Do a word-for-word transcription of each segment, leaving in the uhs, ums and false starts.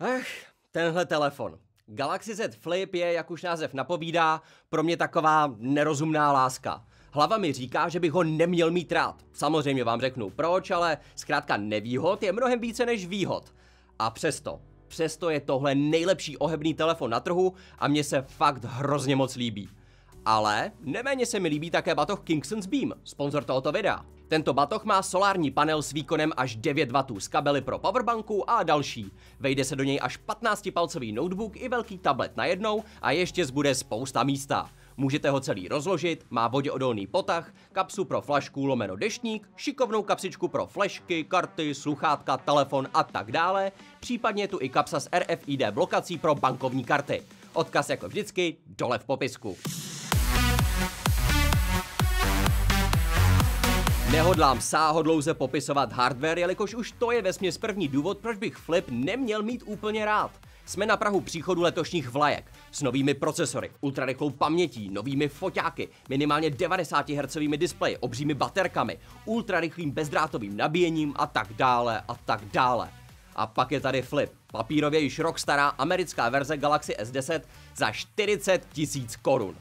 Ach, tenhle telefon. Galaxy Z Flip je, jak už název napovídá, pro mě taková nerozumná láska. Hlava mi říká, že bych ho neměl mít rád. Samozřejmě vám řeknu proč, ale zkrátka nevýhod je mnohem více než výhod. A přesto, přesto je tohle nejlepší ohebný telefon na trhu a mně se fakt hrozně moc líbí. Ale neméně se mi líbí také batoh Kingsons Beam, sponzor tohoto videa. Tento batoh má solární panel s výkonem až devět wattů z kabely pro powerbanku a další. Vejde se do něj až patnáctipalcový notebook i velký tablet najednou a ještě zbude spousta místa. Můžete ho celý rozložit, má voděodolný potah, kapsu pro flašku lomeno deštník, šikovnou kapsičku pro flešky, karty, sluchátka, telefon a tak dále, případně je tu i kapsa s R F I D blokací pro bankovní karty. Odkaz jako vždycky dole v popisku. Nehodlám sáhodlouze popisovat hardware, jelikož už to je vesměs první důvod, proč bych Flip neměl mít úplně rád. Jsme na prahu příchodu letošních vlajek s novými procesory, ultrarychlou pamětí, novými foťáky, minimálně devadesáti hertzovými displeji, obřími baterkami, ultrarychlým bezdrátovým nabíjením a tak dále a tak dále. A pak je tady Flip, papírově již rok stará americká verze Galaxy S deset za čtyřicet tisíc korun.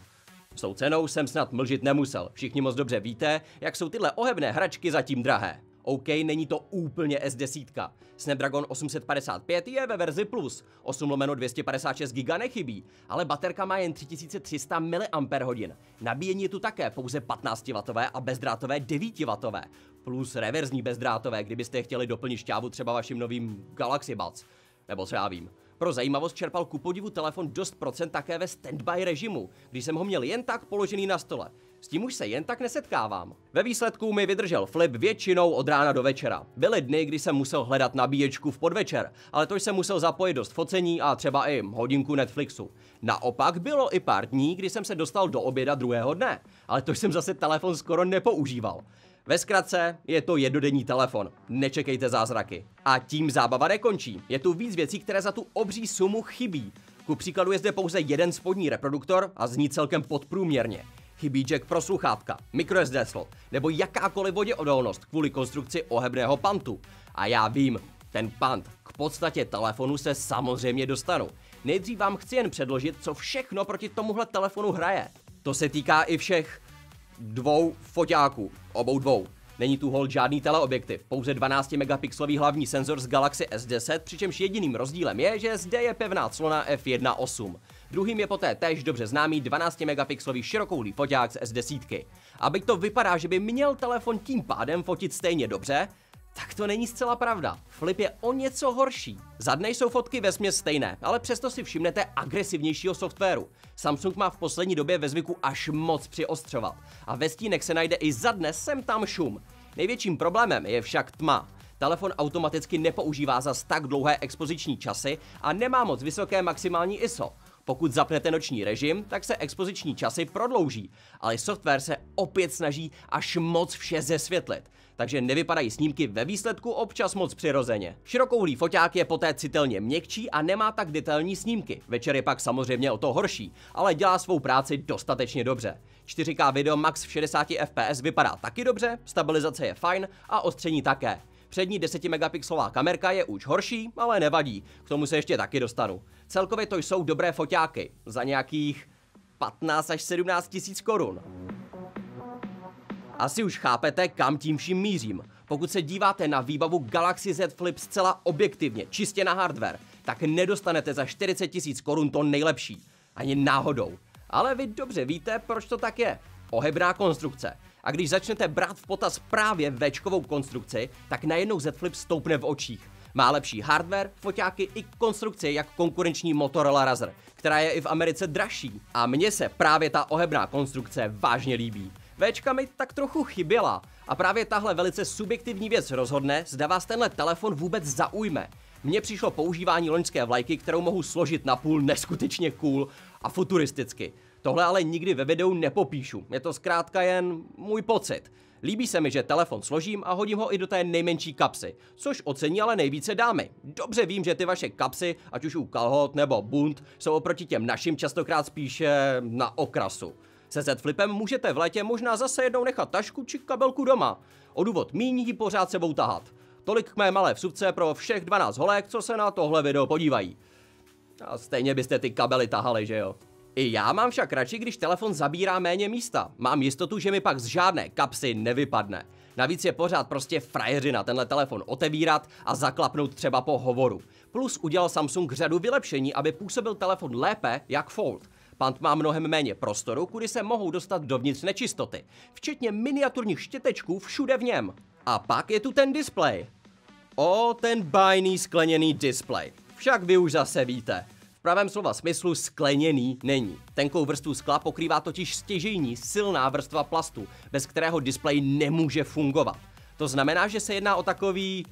S tou cenou jsem snad mlžit nemusel, všichni moc dobře víte, jak jsou tyhle ohebné hračky zatím drahé. OK, není to úplně S deset. Snapdragon osm set padesát pět je ve verzi plus, osm lomeno dvě stě padesát šest gigabajtů nechybí, ale baterka má jen tři tisíce tři sta miliampérhodin. Nabíjení je tu také pouze patnáctiwattové a bezdrátové devítiwattové, plus reverzní bezdrátové, kdybyste chtěli doplnit šťávu třeba vašim novým Galaxy Buds. Nebo co já vím. Pro zajímavost čerpal ku podivu telefon dost procent také ve standby režimu, když jsem ho měl jen tak položený na stole. S tím už se jen tak nesetkávám. Ve výsledku mi vydržel Flip většinou od rána do večera. Byly dny, kdy jsem musel hledat nabíječku v podvečer, ale to jsem musel zapojit dost focení a třeba i hodinku Netflixu. Naopak bylo i pár dní, kdy jsem se dostal do oběda druhého dne, ale to jsem zase telefon skoro nepoužíval. Ve zkratce, je to jednodenní telefon, nečekejte zázraky. A tím zábava nekončí, je tu víc věcí, které za tu obří sumu chybí. Ku příkladu je zde pouze jeden spodní reproduktor a zní celkem podprůměrně. Chybí jack pro sluchátka, microSD slot nebo jakákoliv voděodolnost kvůli konstrukci ohebného pantu. A já vím, ten pant k podstatě telefonu se samozřejmě dostanu. Nejdřív vám chci jen předložit, co všechno proti tomuhle telefonu hraje. To se týká i všech dvou foťáků, obou dvou. Není tu hol žádný teleobjektiv, pouze dvanáctimegapixelový hlavní senzor z Galaxy S deset, přičemž jediným rozdílem je, že zde je pevná clona f jedna celá osm. Druhým je poté též dobře známý dvanáctimegapixelový širokoulý foťák z S deset. A byť to vypadá, že by měl telefon tím pádem fotit stejně dobře, tak to není zcela pravda. Flip je o něco horší. Za dne jsou fotky vesměs stejné, ale přesto si všimnete agresivnějšího softwaru. Samsung má v poslední době ve zvyku až moc přiostřovat. A ve stínech se najde i za dne sem tam šum. Největším problémem je však tma. Telefon automaticky nepoužívá zas tak dlouhé expoziční časy a nemá moc vysoké maximální I S O. Pokud zapnete noční režim, tak se expoziční časy prodlouží, ale software se opět snaží až moc vše zesvětlit, takže nevypadají snímky ve výsledku občas moc přirozeně. Širokouhlý foťák je poté citelně měkčí a nemá tak detailní snímky, večer je pak samozřejmě o to horší, ale dělá svou práci dostatečně dobře. čtyři K video max v šedesáti ef pé es vypadá taky dobře, stabilizace je fajn a ostření také. Přední desetimegapixelová kamerka je už horší, ale nevadí, k tomu se ještě taky dostanu. Celkově to jsou dobré foťáky, za nějakých patnáct až sedmnáct tisíc korun. Asi už chápete, kam tím vším mířím. Pokud se díváte na výbavu Galaxy Z Flip zcela objektivně, čistě na hardware, tak nedostanete za čtyřicet tisíc korun to nejlepší. Ani náhodou. Ale vy dobře víte, proč to tak je. Ohebná konstrukce. A když začnete brát v potaz právě véčkovou konstrukci, tak najednou Z Flip stoupne v očích. Má lepší hardware, foťáky i konstrukci jak konkurenční Motorola Razr, která je i v Americe dražší. A mně se právě ta ohebná konstrukce vážně líbí. Véčka mi tak trochu chyběla. A právě tahle velice subjektivní věc rozhodne, zda vás tenhle telefon vůbec zaujme. Mně přišlo používání loňské vlajky, kterou mohu složit na půl, neskutečně cool a futuristicky. Tohle ale nikdy ve videu nepopíšu, je to zkrátka jen můj pocit. Líbí se mi, že telefon složím a hodím ho i do té nejmenší kapsy, což ocení ale nejvíce dámy. Dobře vím, že ty vaše kapsy, ať už u kalhot nebo bund, jsou oproti těm našim častokrát spíše na okrasu. Se Z Flipem můžete v létě možná zase jednou nechat tašku či kabelku doma. O důvod míň ji pořád sebou tahat. Tolik k mé malé vsuvce pro všech dvanáct holek, co se na tohle video podívají. A stejně byste ty kabely tahali, že jo? I já mám však radši, když telefon zabírá méně místa. Mám jistotu, že mi pak z žádné kapsy nevypadne. Navíc je pořád prostě frajeřina tenhle telefon otevírat a zaklapnout třeba po hovoru. Plus udělal Samsung řadu vylepšení, aby působil telefon lépe jak Fold. Pant má mnohem méně prostoru, kudy se mohou dostat dovnitř nečistoty, včetně miniaturních štětečků všude v něm. A pak je tu ten displej. O, ten bájný skleněný displej. Však vy už zase víte. V pravém slova smyslu skleněný není. Tenkou vrstvu skla pokrývá totiž stěžejní silná vrstva plastu, bez kterého displej nemůže fungovat. To znamená, že se jedná o takový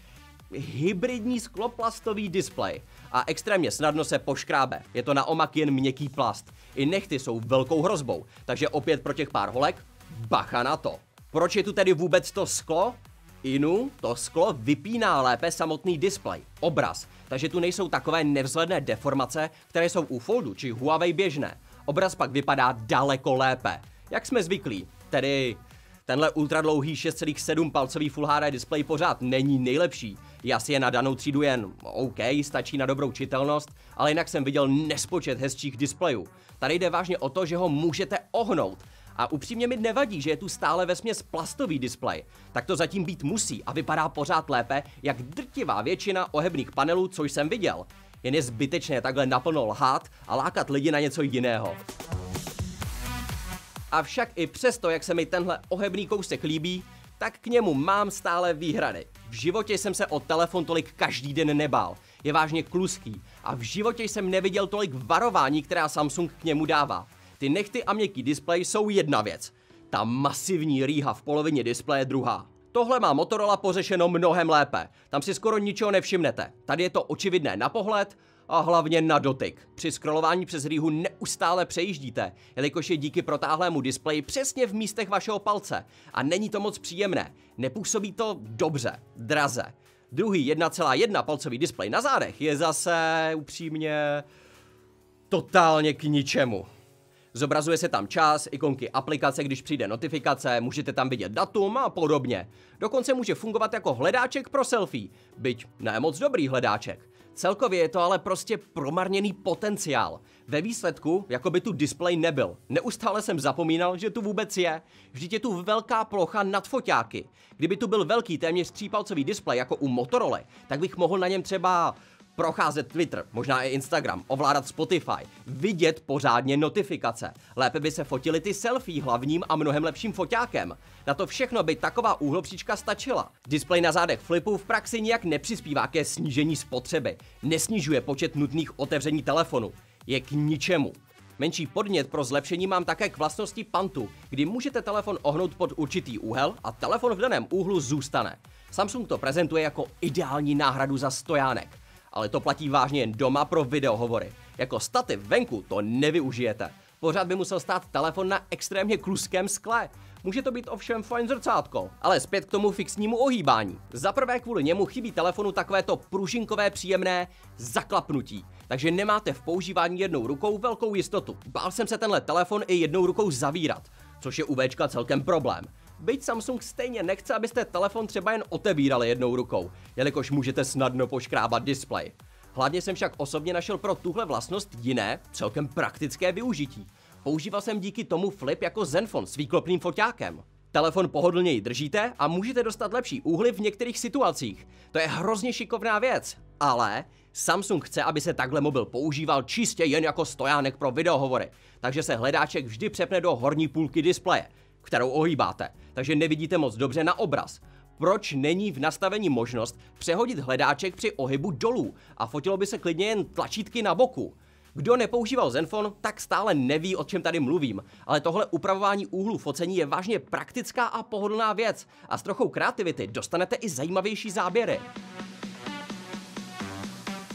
hybridní skloplastový displej a extrémně snadno se poškrábe. Je to naopak jen měkký plast. I nehty jsou velkou hrozbou, takže opět pro těch pár holek bacha na to. Proč je tu tedy vůbec to sklo? Inu, to sklo vypíná lépe samotný displej, obraz, takže tu nejsou takové nevzhledné deformace, které jsou u Foldu či Huawei běžné. Obraz pak vypadá daleko lépe, jak jsme zvyklí, tedy tenhle ultradlouhý šest celá sedm palcový Full H D displej pořád není nejlepší. Já si je na danou třídu jen OK, stačí na dobrou čitelnost, ale jinak jsem viděl nespočet hezčích displejů. Tady jde vážně o to, že ho můžete ohnout. A upřímně mi nevadí, že je tu stále vesměs plastový displej. Tak to zatím být musí a vypadá pořád lépe, jak drtivá většina ohebných panelů, což jsem viděl. Jen je zbytečné takhle naplno lhát a lákat lidi na něco jiného. Avšak i přesto, jak se mi tenhle ohebný kousek líbí, tak k němu mám stále výhrady. V životě jsem se o telefon tolik každý den nebál. Je vážně kluský a v životě jsem neviděl tolik varování, která Samsung k němu dává. Ty nehty a měkký displej jsou jedna věc. Ta masivní rýha v polovině displeje druhá. Tohle má Motorola pořešeno mnohem lépe. Tam si skoro ničeho nevšimnete. Tady je to očividné na pohled a hlavně na dotyk. Při scrollování přes rýhu neustále přejíždíte, jelikož je díky protáhlému displeji přesně v místech vašeho palce. A není to moc příjemné. Nepůsobí to dobře, draze. Druhý jedna celá jedna palcový displej na zádech je zase upřímně totálně k ničemu. Zobrazuje se tam čas, ikonky aplikace, když přijde notifikace, můžete tam vidět datum a podobně. Dokonce může fungovat jako hledáček pro selfie, byť ne moc dobrý hledáček. Celkově je to ale prostě promarněný potenciál. Ve výsledku, jako by tu displej nebyl. Neustále jsem zapomínal, že tu vůbec je. Vždyť je tu velká plocha nad foťáky. Kdyby tu byl velký téměř třípalcový displej jako u Motorola, tak bych mohl na něm třeba procházet Twitter, možná i Instagram, ovládat Spotify, vidět pořádně notifikace. Lépe by se fotily ty selfie hlavním a mnohem lepším foťákem. Na to všechno by taková úhlopříčka stačila. Displej na zádech Flipu v praxi nijak nepřispívá ke snížení spotřeby. Nesnižuje počet nutných otevření telefonu. Je k ničemu. Menší podnět pro zlepšení mám také k vlastnosti pantu, kdy můžete telefon ohnout pod určitý úhel a telefon v daném úhlu zůstane. Samsung to prezentuje jako ideální náhradu za stojánek. Ale to platí vážně jen doma pro videohovory. Jako stativ venku to nevyužijete. Pořád by musel stát telefon na extrémně kluském skle. Může to být ovšem fajn zrcátko, ale zpět k tomu fixnímu ohýbání. Za prvé kvůli němu chybí telefonu takovéto pružinkové příjemné zaklapnutí, takže nemáte v používání jednou rukou velkou jistotu. Bál jsem se tenhle telefon i jednou rukou zavírat, což je u Včka celkem problém. Byť Samsung stejně nechce, abyste telefon třeba jen otevírali jednou rukou, jelikož můžete snadno poškrábat displej. Hlavně jsem však osobně našel pro tuhle vlastnost jiné, celkem praktické využití. Používal jsem díky tomu Flip jako Zenfon s výklopným foťákem. Telefon pohodlněji držíte a můžete dostat lepší úhly v některých situacích. To je hrozně šikovná věc, ale Samsung chce, aby se takhle mobil používal čistě jen jako stojánek pro videohovory, takže se hledáček vždy přepne do horní půlky displeje, kterou ohýbáte, takže nevidíte moc dobře na obraz. Proč není v nastavení možnost přehodit hledáček při ohybu dolů a fotilo by se klidně jen tlačítky na boku? Kdo nepoužíval Zenfon, tak stále neví, o čem tady mluvím, ale tohle upravování úhlu focení je vážně praktická a pohodlná věc a s trochou kreativity dostanete i zajímavější záběry.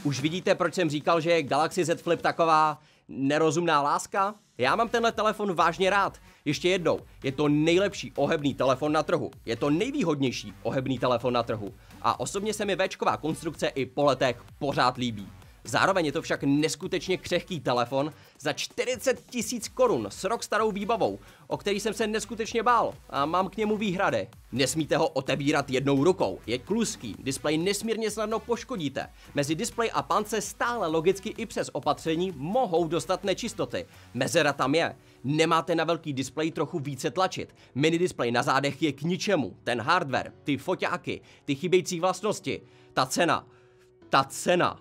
Už vidíte, proč jsem říkal, že je Galaxy Z Flip taková nerozumná láska? Já mám tenhle telefon vážně rád. Ještě jednou, je to nejlepší ohebný telefon na trhu. Je to nejvýhodnější ohebný telefon na trhu. A osobně se mi véčková konstrukce i po letech pořád líbí. Zároveň je to však neskutečně křehký telefon za čtyřicet tisíc korun s rok starou výbavou, o který jsem se neskutečně bál a mám k němu výhrady. Nesmíte ho otevírat jednou rukou, je kluský, displej nesmírně snadno poškodíte. Mezi displej a pán se stále logicky i přes opatření mohou dostat nečistoty. Mezera tam je. Nemáte na velký displej trochu více tlačit. Mini displej na zádech je k ničemu. Ten hardware, ty foťáky, ty chybějící vlastnosti, ta cena, ta cena.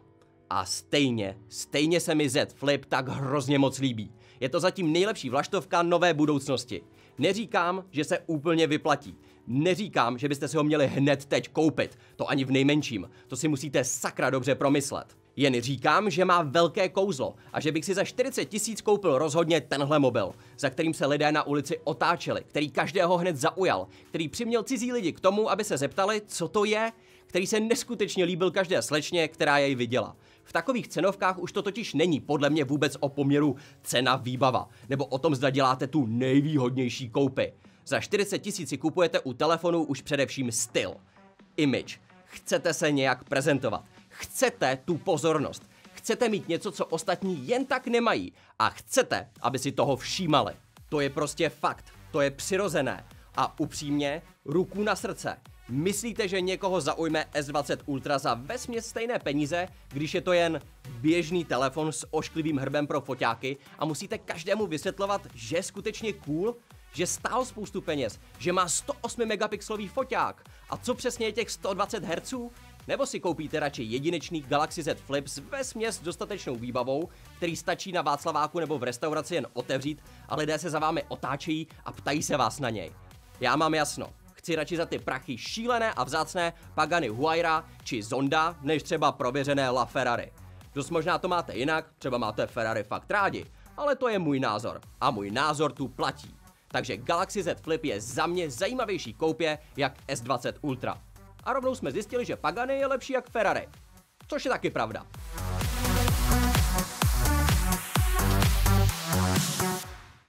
A stejně, stejně se mi Z Flip tak hrozně moc líbí. Je to zatím nejlepší vlaštovka nové budoucnosti. Neříkám, že se úplně vyplatí. Neříkám, že byste si ho měli hned teď koupit. To ani v nejmenším. To si musíte sakra dobře promyslet. Jen říkám, že má velké kouzlo a že bych si za čtyřicet tisíc koupil rozhodně tenhle mobil, za kterým se lidé na ulici otáčeli, který každého hned zaujal, který přiměl cizí lidi k tomu, aby se zeptali, co to je, který se neskutečně líbil každé slečně, která jej viděla. V takových cenovkách už to totiž není podle mě vůbec o poměru cena-výbava, nebo o tom, zda děláte tu nejvýhodnější koupy. Za čtyřicet tisíc si kupujete u telefonu už především styl, image. Chcete se nějak prezentovat. Chcete tu pozornost. Chcete mít něco, co ostatní jen tak nemají. A chcete, aby si toho všímali. To je prostě fakt. To je přirozené. A upřímně, ruku na srdce. Myslíte, že někoho zaujme S dvacet Ultra za vesměs stejné peníze, když je to jen běžný telefon s ošklivým hrbem pro foťáky a musíte každému vysvětlovat, že je skutečně cool? Že stál spoustu peněz, že má sto osm megapixelový foťák. A co přesně je těch sto dvacet hertzů? Nebo si koupíte radši jedinečný Galaxy Z Flip s vesměs dostatečnou výbavou, který stačí na Václaváku nebo v restauraci jen otevřít a lidé se za vámi otáčejí a ptají se vás na něj. Já mám jasno. Chci radši za ty prachy šílené a vzácné Pagani Huayra či Zonda, než třeba prověřené LaFerrari. Dost možná to máte jinak, třeba máte Ferrari fakt rádi, ale to je můj názor. A můj názor tu platí. Takže Galaxy Z Flip je za mě zajímavější koupě jak S dvacet Ultra. A rovnou jsme zjistili, že Pagani je lepší jak Ferrari. Což je taky pravda.